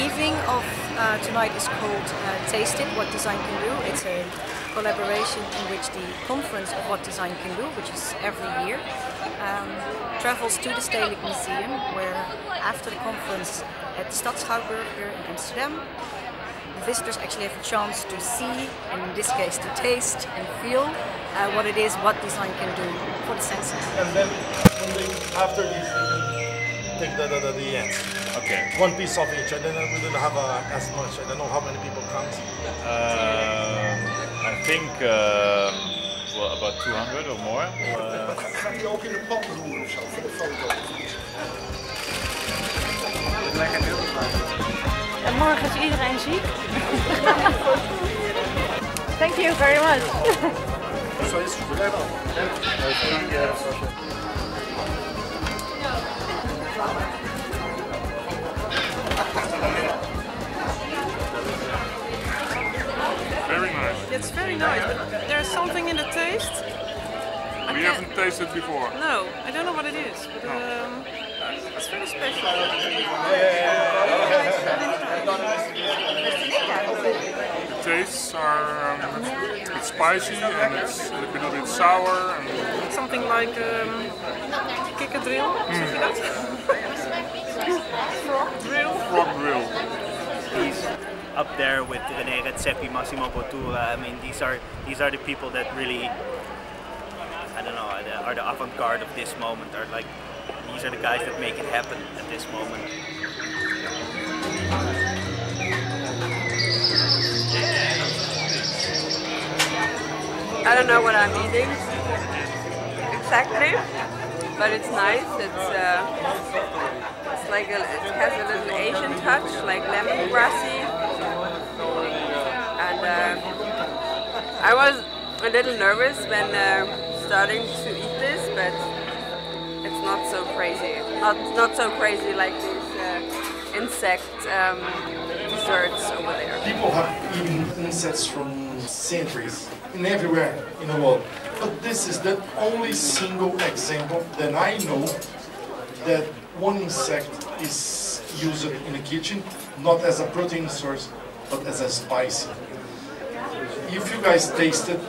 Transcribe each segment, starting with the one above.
evening of tonight is called Taste It, What Design Can Do. It's a collaboration in which the conference of What Design Can Do, which is every year, travels to the Stedelijk Museum, where after the conference at the Stadshouderkerk in Amsterdam, the visitors actually have a chance to see, and in this case to taste and feel, what it is, what design can do for the senses. And then after this, take the end. Okay. One piece of each. I didn't, we didn't have as much. I don't know how many people count. I think well, about 200 or more. Ga je ook in de pan doen of zo voor de foto? Lekker heel fijn. En morgen is iedereen ziek. Thank you very much. Zo is het verder al. Very nice. It's very nice, but there's something in the taste. We haven't tasted before. No, I don't know what it is, but it's very special. The tastes are it's spicy and it's a little bit sour. And something like kikkerdril, zeg je dat? Frog drill. Frog drill. Up there with René Redzepi, Massimo Bottura. I mean, these are the people that really, I don't know, are the avant-garde of this moment. Are like, these are the guys that make it happen at this moment. I don't know what I'm eating exactly, but it's nice. It's like it has a little Asian touch, like lemongrassy. And I was a little nervous when starting to eat this, but it's not so crazy. Not so crazy like these insect desserts over there. People have eaten insects from centuries, in everywhere in the world. But this is the only single example that I know that one insect is used in the kitchen, not as a protein source, but as a spice. If you guys taste it,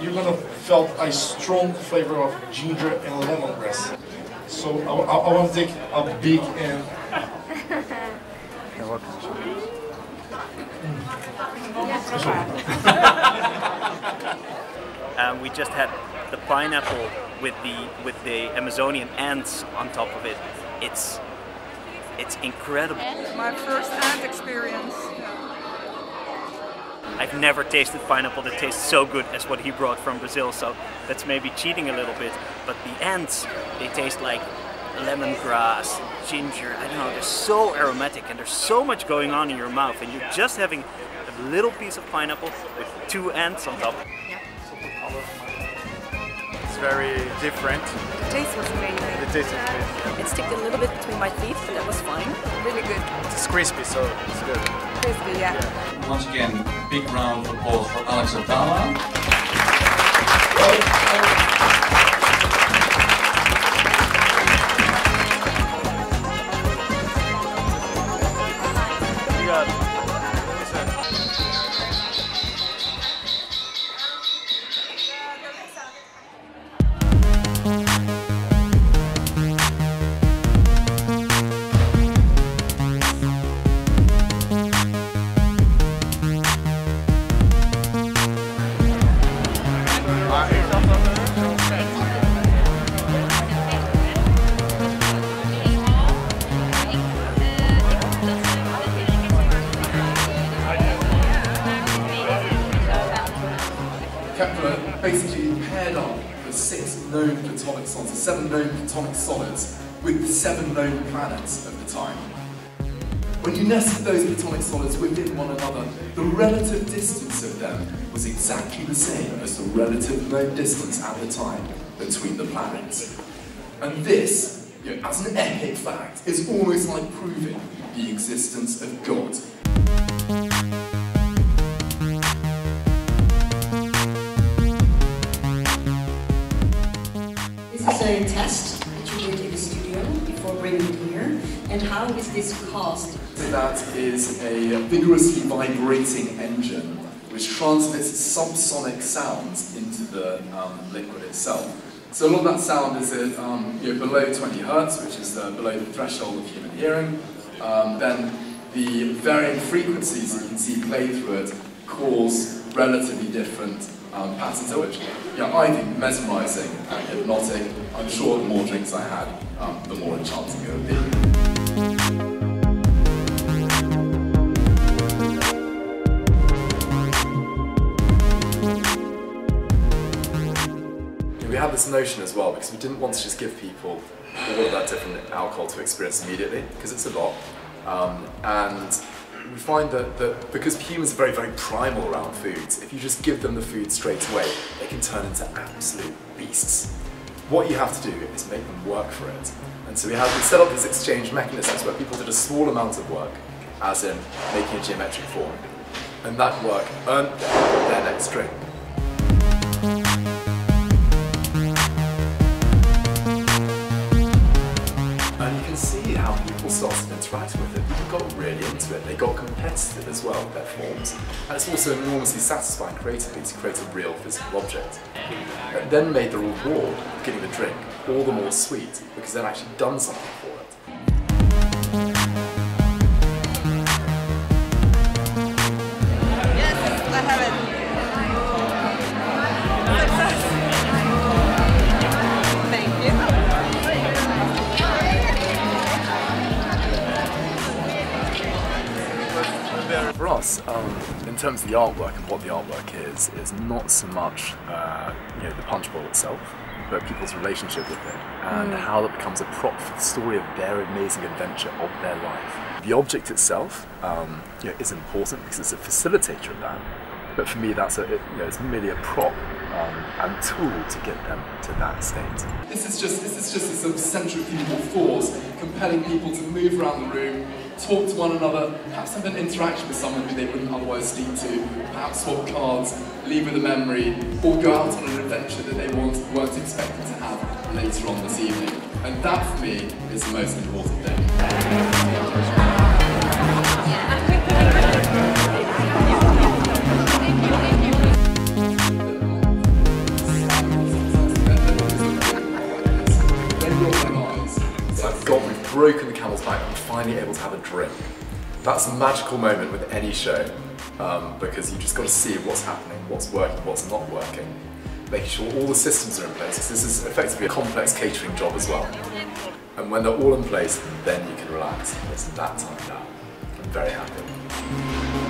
you're gonna felt a strong flavor of ginger and lemongrass. So I want to take a big and. We just had the pineapple with the Amazonian ants on top of it. It's incredible. My first ant experience. I've never tasted pineapple that tastes so good as what he brought from Brazil, so that's maybe cheating a little bit. But the ants, they taste like lemongrass, ginger, I don't know, they're so aromatic and there's so much going on in your mouth, and you're just having a little piece of pineapple with two ants on top. Yeah. It's very different. The taste was amazing. The taste was amazing. It sticked a little bit between my teeth, but that was fine. Really good. It's crispy, so it's good. Crispy, yeah. Once again, big round of applause for Alex Atala. Basically paired up the 6 known Platonic solids, the 7 known Platonic solids, with the 7 known planets of the time. When you nested those Platonic solids within one another, the relative distance of them was exactly the same as the relative known distance at the time between the planets. And this, you know, as an epic fact, is almost like proving the existence of God. This is a test that you did in the studio before bringing it here, and how is this caused? That is a vigorously vibrating engine which transmits subsonic sounds into the liquid itself. So a lot of that sound is at below 20 Hz, which is below the threshold of human hearing. Then the varying frequencies that you can see play through it cause relatively different patterns, which I think mesmerising and hypnotic. I'm sure the more drinks I had, the more enchanting it would be. We had this notion as well, because we didn't want to just give people all of that different alcohol to experience immediately, because it's a lot. And we find that because humans are very, very primal around foods, if you just give them the food straight away, they can turn into absolute beasts. What you have to do is make them work for it. And so we set up these exchange mechanisms where people did a small amount of work, as in making a geometric form. And that work earned them their next drink. How people started interacting with it. People got really into it. They got competitive as well with their forms. And it's also enormously satisfying creatively to create a real physical object. It then made the reward of getting the drink all the more sweet because they've actually done something for it. Yes, I have it. For us, in terms of the artwork and what the artwork is not so much the punch bowl itself, but people's relationship with it and how that becomes a prop for the story of their amazing adventure of their life. The object itself is important because it's a facilitator of that, but for me that's it's merely a prop and tool to get them to that state. This is just a sort of centrifugal force compelling people to move around the room, talk to one another, perhaps have an interaction with someone who they wouldn't otherwise speak to, perhaps swap cards, leave with a memory, or go out on an adventure that they weren't expected to have later on this evening. And that, for me, is the most important thing. God, we've broken the camel's back and finally able to have a drink. That's a magical moment with any show because you just got to see what's happening, what's working, what's not working, making sure all the systems are in place, because this is effectively a complex catering job as well. And when they're all in place, then you can relax. It's that time now. I'm very happy.